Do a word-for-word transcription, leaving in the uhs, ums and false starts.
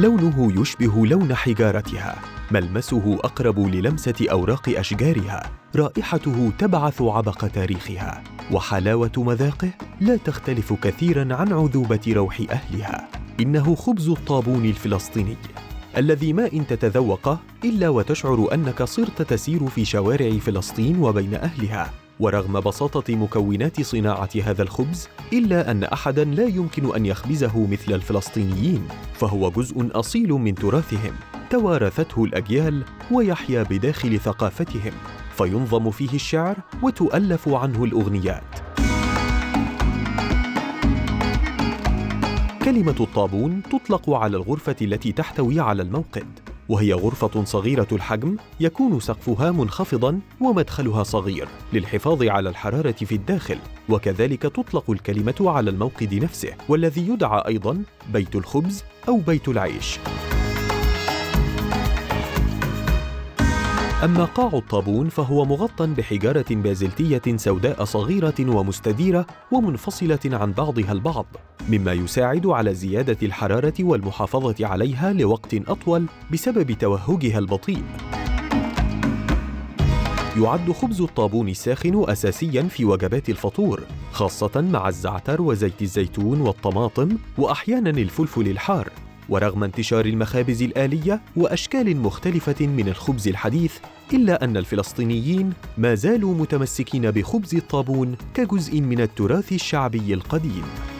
لونه يشبه لون حجارتها، ملمسه أقرب للمسة أوراق أشجارها، رائحته تبعث عبق تاريخها، وحلاوة مذاقه لا تختلف كثيراً عن عذوبة روح أهلها. إنه خبز الطابون الفلسطيني، الذي ما إن تتذوقه إلا وتشعر أنك صرت تسير في شوارع فلسطين وبين أهلها. ورغم بساطة مكونات صناعة هذا الخبز، إلا أن أحداً لا يمكن أن يخبزه مثل الفلسطينيين، فهو جزء أصيل من تراثهم توارثته الأجيال ويحيا بداخل ثقافتهم، فينظم فيه الشعر وتؤلف عنه الأغنيات. كلمة الطابون تطلق على الغرفة التي تحتوي على الموقد، وهي غرفة صغيرة الحجم يكون سقفها منخفضاً ومدخلها صغير للحفاظ على الحرارة في الداخل. وكذلك تطلق الكلمة على الموقد نفسه، والذي يدعى أيضاً بيت الخبز أو بيت العيش. أما قاع الطابون فهو مغطى بحجارة بازلتية سوداء صغيرة ومستديرة ومنفصلة عن بعضها البعض، مما يساعد على زيادة الحرارة والمحافظة عليها لوقت أطول بسبب توهجها البطيء. يعد خبز الطابون الساخن أساسياً في وجبات الفطور، خاصة مع الزعتر وزيت الزيتون والطماطم وأحياناً الفلفل الحار. ورغم انتشار المخابز الآلية وأشكال مختلفة من الخبز الحديث، إلا أن الفلسطينيين ما زالوا متمسكين بخبز الطابون كجزء من التراث الشعبي القديم.